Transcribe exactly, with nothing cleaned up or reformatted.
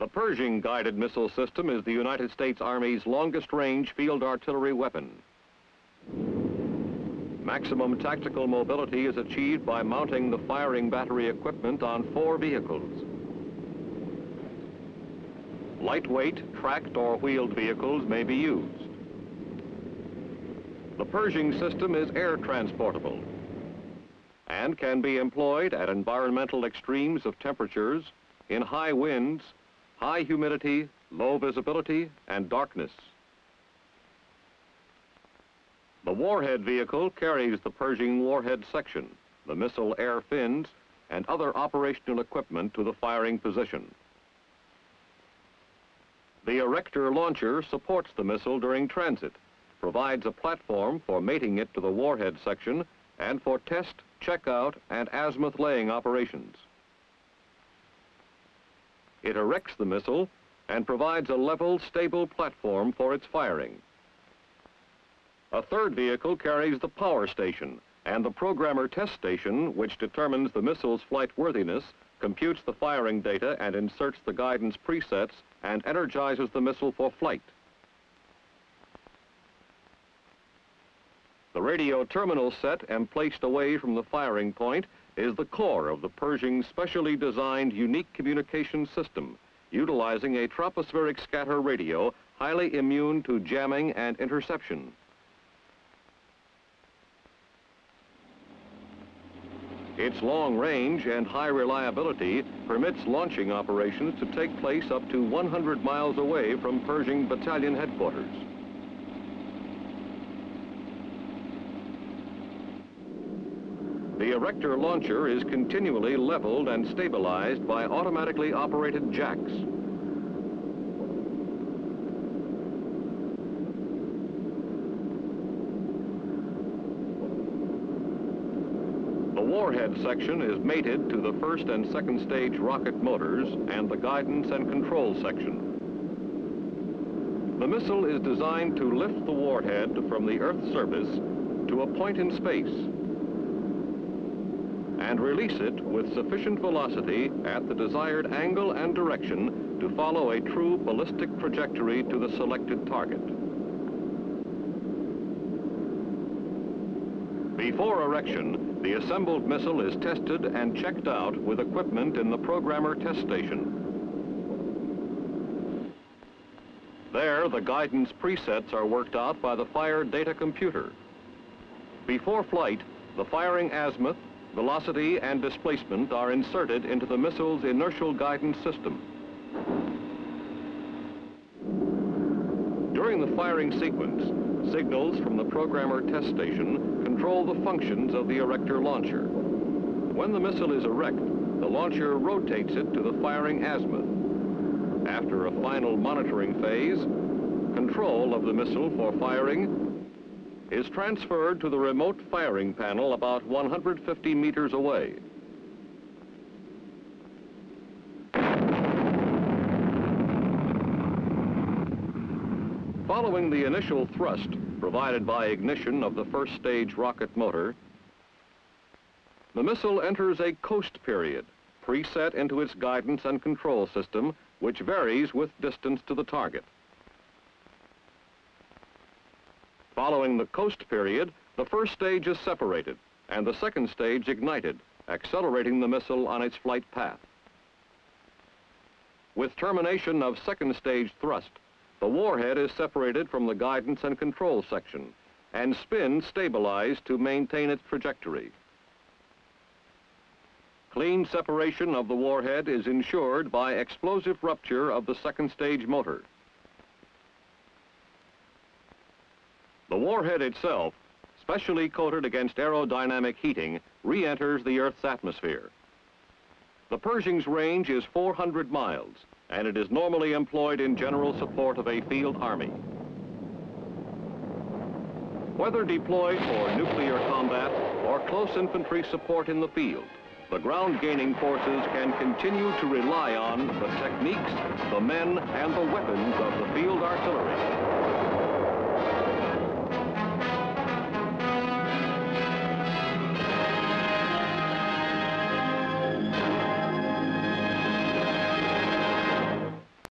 The Pershing guided missile system is the United States Army's longest-range field artillery weapon. Maximum tactical mobility is achieved by mounting the firing battery equipment on four vehicles. Lightweight, tracked or wheeled vehicles may be used. The Pershing system is air transportable and can be employed at environmental extremes of temperatures, in high winds, high humidity, low visibility, and darkness. The warhead vehicle carries the Pershing warhead section, the missile air fins, and other operational equipment to the firing position. The erector launcher supports the missile during transit, provides a platform for mating it to the warhead section, and for test, checkout, and azimuth laying operations. It erects the missile and provides a level, stable platform for its firing. A third vehicle carries the power station and the programmer test station, which determines the missile's flight worthiness, computes the firing data and inserts the guidance presets, and energizes the missile for flight. The radio terminal set and placed away from the firing point is the core of the Pershing's specially designed unique communication system, utilizing a tropospheric scatter radio highly immune to jamming and interception. Its long range and high reliability permits launching operations to take place up to one hundred miles away from Pershing Battalion headquarters. The erector launcher is continually leveled and stabilized by automatically operated jacks. The warhead section is mated to the first and second stage rocket motors and the guidance and control section. The missile is designed to lift the warhead from the Earth's surface to a point in space and release it with sufficient velocity at the desired angle and direction to follow a true ballistic trajectory to the selected target. Before erection, the assembled missile is tested and checked out with equipment in the programmer test station. There, the guidance presets are worked out by the fire data computer. Before flight, the firing azimuth, velocity and displacement are inserted into the missile's inertial guidance system. During the firing sequence, signals from the programmer test station control the functions of the erector launcher. When the missile is erect, the launcher rotates it to the firing azimuth. After a final monitoring phase, control of the missile for firing is transferred to the remote firing panel about one hundred fifty meters away. Following the initial thrust provided by ignition of the first stage rocket motor, the missile enters a coast period, preset into its guidance and control system, which varies with distance to the target. Following the coast period, the first stage is separated and the second stage ignited, accelerating the missile on its flight path. With termination of second stage thrust, the warhead is separated from the guidance and control section and spin stabilized to maintain its trajectory. Clean separation of the warhead is ensured by explosive rupture of the second stage motor. The warhead itself, specially coated against aerodynamic heating, re-enters the Earth's atmosphere. The Pershing's range is four hundred miles, and it is normally employed in general support of a field army. Whether deployed for nuclear combat or close infantry support in the field, the ground-gaining forces can continue to rely on the techniques, the men, and the weapons of the field artillery.